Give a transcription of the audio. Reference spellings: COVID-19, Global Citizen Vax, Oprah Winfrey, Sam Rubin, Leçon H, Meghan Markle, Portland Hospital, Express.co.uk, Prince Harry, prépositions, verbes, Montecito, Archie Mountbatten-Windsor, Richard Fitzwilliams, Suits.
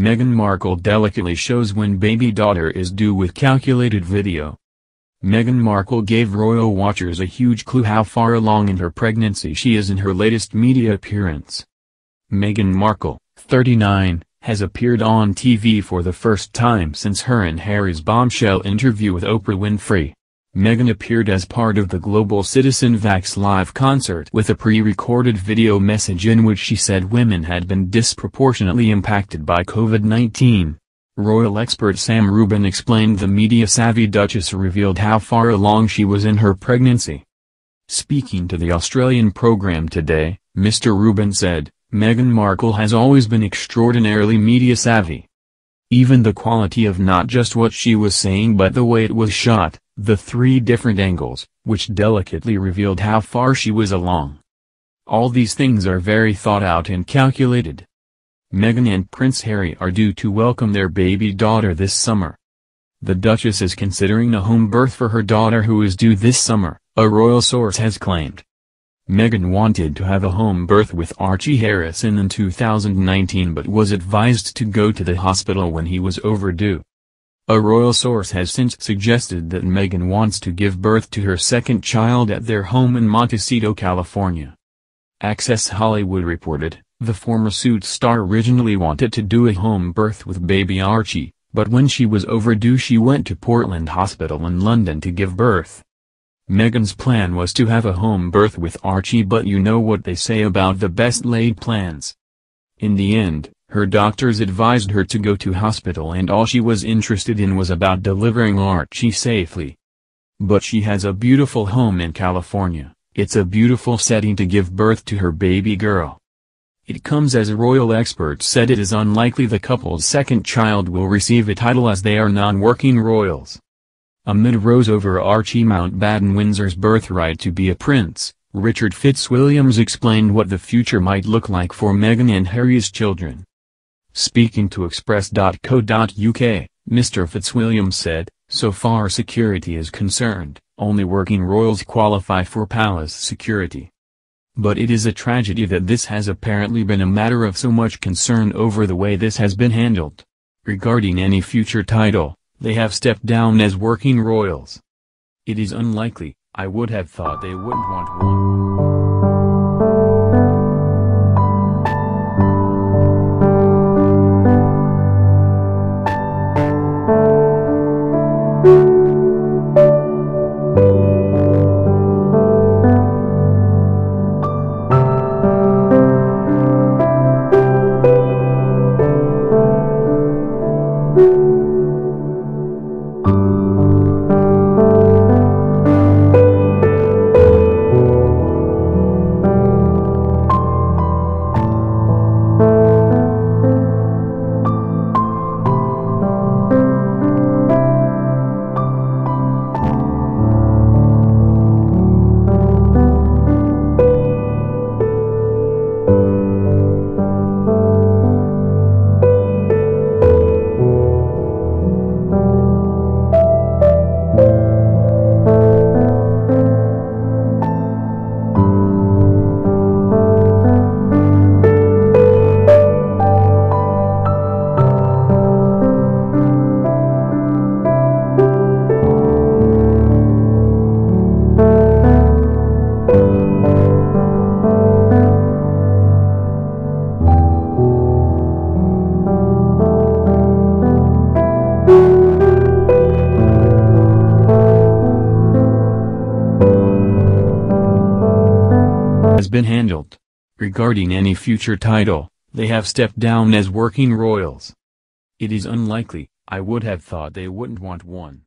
Meghan Markle delicately shows when baby daughter is due with calculated video. Meghan Markle gave royal watchers a huge clue how far along in her pregnancy she is in her latest media appearance. Meghan Markle, 39, has appeared on TV for the first time since her and Harry's bombshell interview with Oprah Winfrey. Meghan appeared as part of the Global Citizen Vax live concert with a pre-recorded video message in which she said women had been disproportionately impacted by COVID-19. Royal expert Sam Rubin explained the media-savvy Duchess revealed how far along she was in her pregnancy. Speaking to the Australian program today, Mr. Rubin said, Meghan Markle has always been extraordinarily media-savvy. Even the quality of not just what she was saying but the way it was shot, the three different angles, which delicately revealed how far she was along. All these things are very thought out and calculated. Meghan and Prince Harry are due to welcome their baby daughter this summer. The Duchess is considering a home birth for her daughter who is due this summer, a royal source has claimed. Meghan wanted to have a home birth with Archie Harrison in 2019 but was advised to go to the hospital when he was overdue. A royal source has since suggested that Meghan wants to give birth to her second child at their home in Montecito, California. Access Hollywood reported, the former Suits star originally wanted to do a home birth with baby Archie, but when she was overdue she went to Portland Hospital in London to give birth. Meghan's plan was to have a home birth with Archie, but you know what they say about the best laid plans. In the end, her doctors advised her to go to hospital and all she was interested in was about delivering Archie safely. But she has a beautiful home in California, it's a beautiful setting to give birth to her baby girl. It comes as a royal expert said it is unlikely the couple's second child will receive a title as they are non-working royals. Amid rows over Archie Mountbatten-Windsor's birthright to be a prince, Richard Fitzwilliams explained what the future might look like for Meghan and Harry's children. Speaking to Express.co.uk, Mr. Fitzwilliams said, so far as security is concerned, only working royals qualify for palace security. But it is a tragedy that this has apparently been a matter of so much concern over the way this has been handled. Regarding any future title, they have stepped down as working royals. It is unlikely, I would have thought they wouldn't want one. Been handled. Regarding any future title, they have stepped down as working royals. It is unlikely, I would have thought they wouldn't want one.